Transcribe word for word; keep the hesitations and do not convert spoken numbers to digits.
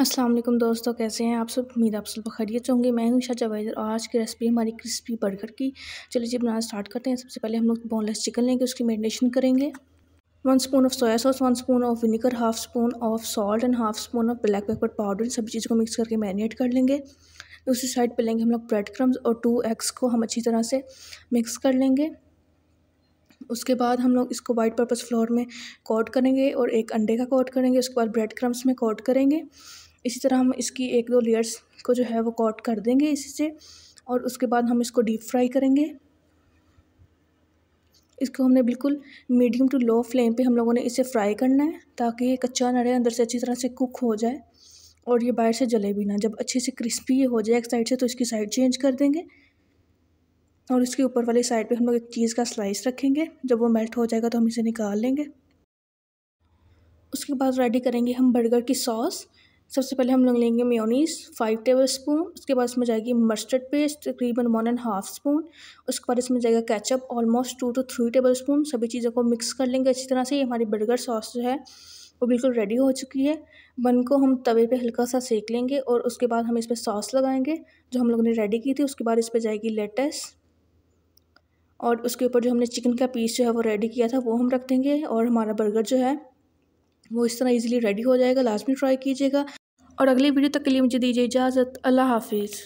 अस्सलाम वालेकुम दोस्तों, कैसे हैं आप सब। उम्मीद आप सब खैरियत से होंगे। मैं हूं ईशा जवेद और आज की रेसिपी हमारी क्रिस्पी बर्गर की। चलिए जी बनाना स्टार्ट करते हैं। सबसे पहले हम लोग बोनलेस चिकन लेंगे, उसकी मैरिनेशन करेंगे। One spoon of soya sauce, one spoon of vinegar, half spoon of salt and half spoon of black pepper powder. सभी चीज़ों को मिक्स करके मैरिनेट कर लेंगे। उसी साइड पर लेंगे हम लोग ब्रेड क्रम्स और टू एग्स को हम अच्छी तरह से मिक्स कर लेंगे। उसके बाद हम लोग इसको वाइट पर्पस फ्लोर में कोट करेंगे और एक अंडे का कोट करेंगे। उसके बाद ब्रेड क्रम्स में कोट करेंगे। इसी तरह हम इसकी एक दो लेयर्स को जो है वो कोट कर देंगे इसी से। और उसके बाद हम इसको डीप फ्राई करेंगे। इसको हमने बिल्कुल मीडियम टू लो फ्लेम पे हम लोगों ने इसे फ्राई करना है ताकि ये कच्चा ना रहे, अंदर से अच्छी तरह से कुक हो जाए और ये बाहर से जले भी ना। जब अच्छे से क्रिस्पी ये हो जाए एक साइड से तो इसकी साइड चेंज कर देंगे और इसके ऊपर वाली साइड पे हम लोग एक चीज़ का स्लाइस रखेंगे। जब वो मेल्ट हो जाएगा तो हम इसे निकाल लेंगे। उसके बाद रेडी करेंगे हम बर्गर की सॉस। सबसे पहले हम लोग लेंगे मेयोनीज़ फाइव टेबल स्पून। उसके बाद इसमें जाएगी मस्टर्ड पेस्ट तकरीबन वन एंड हाफ स्पून। उसके बाद इसमें जाएगा ketchup almost two two three tablespoon. सभी चीज़ों को मिक्स कर लेंगे अच्छी तरह से। हमारी बर्गर सॉस जो है वो बिल्कुल रेडी हो चुकी है। बन को हम तवे पे हल्का सा सेक लेंगे और उसके बाद हम इस पर सॉस लगाएंगे जो हम लोगों ने रेडी की थी। उसके बाद इस पर जाएगी लेटस और उसके ऊपर जो हमने चिकन का पीस जो है वो रेडी किया था वो हम रख देंगे और हमारा बर्गर जो है वो इस तरह इजीली रेडी हो जाएगा। लास्ट में ट्राई कीजिएगा और अगली वीडियो तक के लिए मुझे दीजिए इजाज़त। अल्लाह हाफिज़।